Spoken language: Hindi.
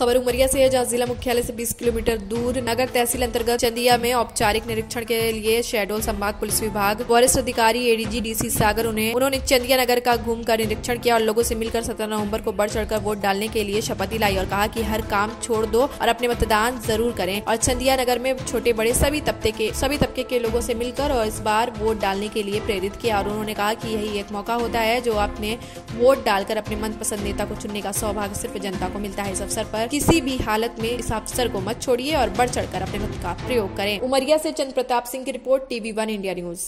खबर उमरिया से है जहां जिला मुख्यालय से 20 किलोमीटर दूर नगर तहसील अंतर्गत चंदिया में औपचारिक निरीक्षण के लिए शहडोल संभाग पुलिस विभाग वरिष्ठ अधिकारी एडीजी डीसी सागर उन्होंने चंदिया नगर का घूमकर निरीक्षण किया और लोगों से मिलकर 17 नवंबर को बढ़ चढ़कर वोट डालने के लिए शपथ दिलाई और कहा कि हर काम छोड़ दो और अपने मतदान जरूर करें। और चंदिया नगर में छोटे बड़े सभी तबके के लोगों से मिलकर और इस बार वोट डालने के लिए प्रेरित किया और उन्होंने कहा कि यही एक मौका होता है जो आपने वोट डालकर अपने मनपसंद नेता को चुनने का सौभाग्य सिर्फ जनता को मिलता है। इस अवसर पर किसी भी हालत में इस अवसर को मत छोड़िए और बढ़ चढ़कर अपने मत का प्रयोग करें। उमरिया से चंद्र प्रताप सिंह की रिपोर्ट, टीवी 1 इंडिया न्यूज।